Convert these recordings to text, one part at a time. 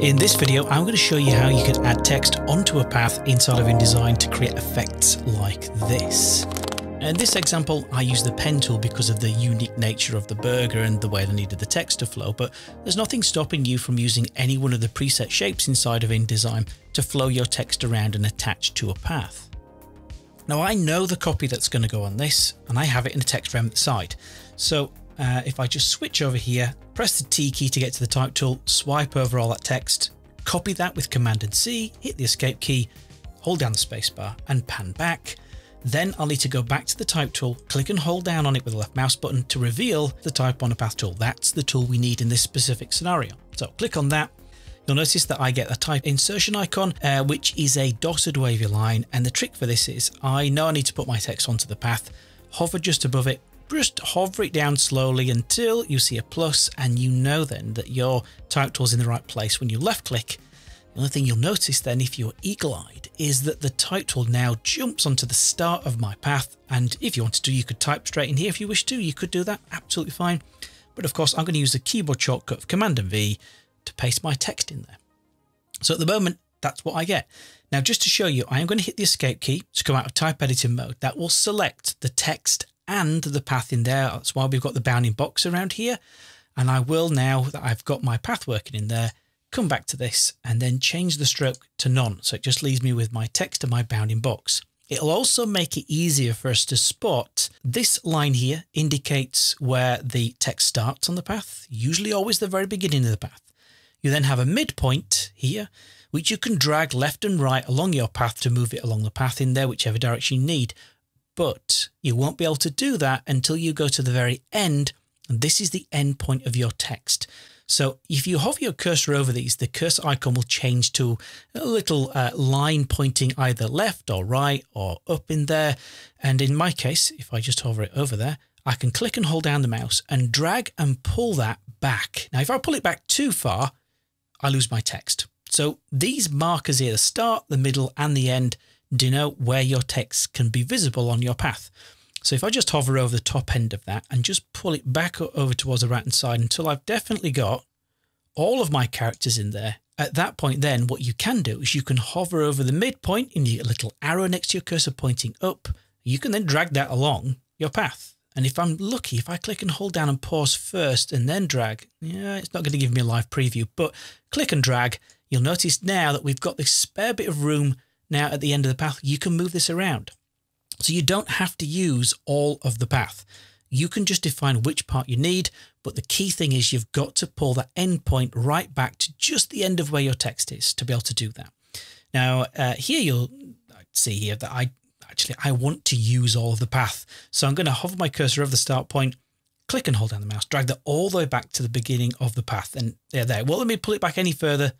In this video, I'm going to show you how you can add text onto a path inside of InDesign to create effects like this. In this example, I used the Pen Tool because of the unique nature of the burger and the way I needed the text to flow, but there's nothing stopping you from using any one of the preset shapes inside of InDesign to flow your text around and attach to a path. Now I know the copy that's going to go on this, and I have it in a text frame at the side. So if I just switch over here, press the T key to get to the Type tool, swipe over all that text, copy that with Command and C, hit the Escape key, hold down the spacebar and pan back. Then I'll need to go back to the Type tool, click and hold down on it with the left mouse button to reveal the Type on a Path tool. That's the tool we need in this specific scenario. So click on that. You'll notice that I get a type insertion icon, which is a dotted wavy line. And the trick for this is I know I need to put my text onto the path, hover just above it, just hover it down slowly until you see a plus. And you know then that your type tool is in the right place when you left click. The only thing you'll notice then, if you're eagle-eyed, is that the type tool now jumps onto the start of my path. And if you wanted to, you could type straight in here. If you wish to, you could do that. Absolutely fine. But of course, I'm going to use the keyboard shortcut of Command and V to paste my text in there. So at the moment, that's what I get. Now, just to show you, I am going to hit the Escape key to come out of type editing mode. That will select the text and the path in there. That's why we've got the bounding box around here. And I will, now that I've got my path working in there, come back to this and then change the stroke to none. So it just leaves me with my text and my bounding box. It'll also make it easier for us to spot. This line here indicates where the text starts on the path, usually always the very beginning of the path. You then have a midpoint here, which you can drag left and right along your path to move it along the path in there, whichever direction you need. But you won't be able to do that until you go to the very end. And this is the end point of your text. So if you hover your cursor over these, the cursor icon will change to a little line pointing either left or right or up in there. And in my case, if I just hover it over there, I can click and hold down the mouse and drag and pull that back. Now, if I pull it back too far, I lose my text. So these markers here, the start, the middle and the end, denote where your text can be visible on your path. So if I just hover over the top end of that and just pull it back over towards the right hand side until I've definitely got all of my characters in there. At that point, then what you can do is you can hover over the midpoint and you get a little arrow next to your cursor pointing up. You can then drag that along your path. And if I'm lucky, if I click and hold down and pause first and then drag, yeah, it's not going to give me a live preview, but click and drag. You'll notice now that we've got this spare bit of room now at the end of the path. You can move this around. So you don't have to use all of the path. You can just define which part you need. But the key thing is you've got to pull that end point right back to just the end of where your text is to be able to do that. Now here you'll see here that I want to use all of the path. So I'm going to hover my cursor over the start point, click and hold down the mouse, drag that all the way back to the beginning of the path. And they're there. Well, let me pull it back any further.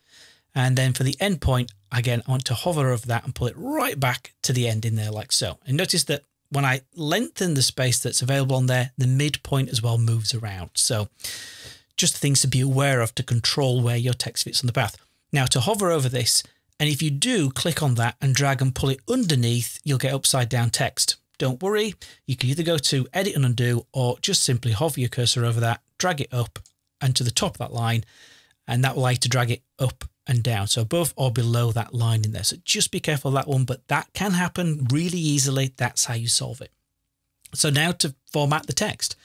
And then for the end point, again, I want to hover over that and pull it right back to the end in there like so. And notice that when I lengthen the space that's available on there, the midpoint as well moves around. So just things to be aware of to control where your text fits on the path. Now to hover over this, and if you do click on that and drag and pull it underneath, you'll get upside down text. Don't worry. You can either go to edit and undo or just simply hover your cursor over that, drag it up and to the top of that line. And that will allow you to drag it up and down. So above or below that line in there. So just be careful of that one, but that can happen really easily. That's how you solve it. So now to format the text.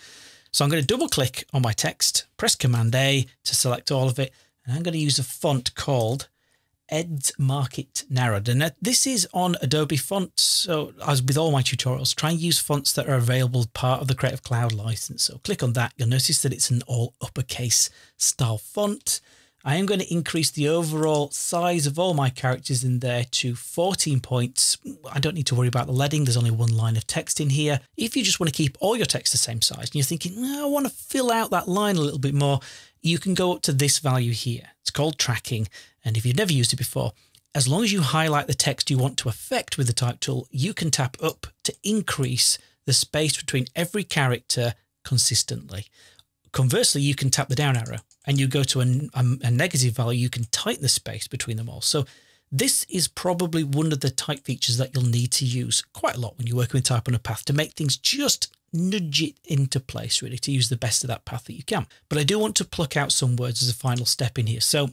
So I'm going to double click on my text, press Command A to select all of it. And I'm going to use a font called Ed Market Narrow. And this is on Adobe Fonts. So as with all my tutorials, try and use fonts that are available part of the Creative Cloud license. So click on that. You'll notice that it's an all uppercase style font. I am going to increase the overall size of all my characters in there to 14 points. I don't need to worry about the leading. There's only one line of text in here. If you just want to keep all your text the same size and you're thinking, I want to fill out that line a little bit more, you can go up to this value here. It's called tracking. And if you've never used it before, as long as you highlight the text you want to affect with the type tool, you can tap up to increase the space between every character consistently. Conversely, you can tap the down arrow and you go to a negative value. You can tighten the space between them all. So this is probably one of the type features that you'll need to use quite a lot when you're working with type on a path to make things just nudge it into place, really, to use the best of that path that you can. But I do want to pluck out some words as a final step in here. So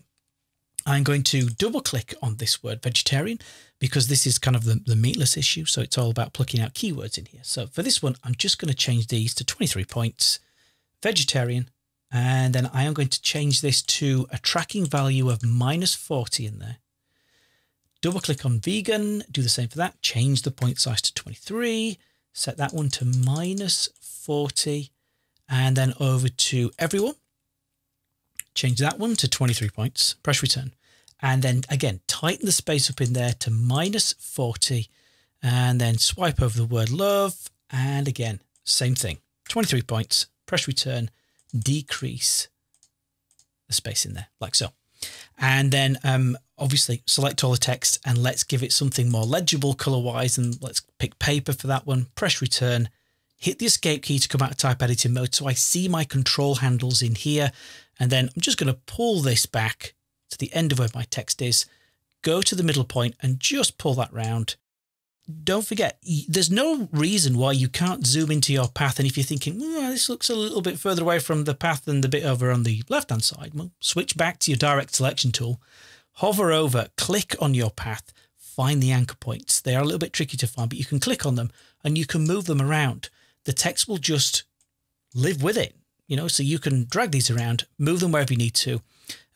I'm going to double click on this word vegetarian because this is kind of the meatless issue. So it's all about plucking out keywords in here. So for this one, I'm just going to change these to 23 points, vegetarian. And then I am going to change this to a tracking value of -40 in there. Double click on vegan, do the same for that. Change the point size to 23, set that one to -40 and then over to everyone. Change that one to 23 points, press return. And then again, tighten the space up in there to -40 and then swipe over the word love. And again, same thing, 23 points, press return, decrease the space in there like so. And then obviously select all the text and let's give it something more legible color wise. And let's pick paper for that one. Press return, hit the escape key to come out of type editing mode. So I see my control handles in here. And then I'm just going to pull this back to the end of where my text is, go to the middle point and just pull that round. Don't forget, there's no reason why you can't zoom into your path. And if you're thinking, this looks a little bit further away from the path than the bit over on the left-hand side, well, switch back to your direct selection tool, hover over, click on your path, find the anchor points. They are a little bit tricky to find, but you can click on them and you can move them around. The text will just live with it, you know, so you can drag these around, move them wherever you need to.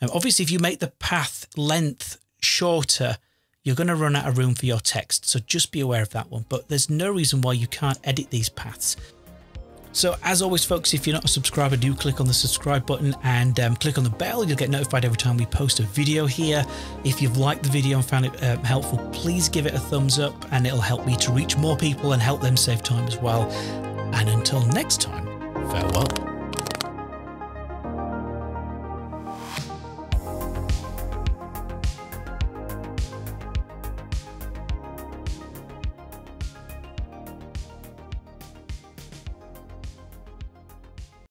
And obviously, if you make the path length shorter, you're going to run out of room for your text. So just be aware of that one, but there's no reason why you can't edit these paths. So as always, folks, if you're not a subscriber, do click on the subscribe button and click on the bell. You'll get notified every time we post a video here. If you've liked the video and found it helpful, please give it a thumbs up and it'll help me to reach more people and help them save time as well. And until next time, farewell.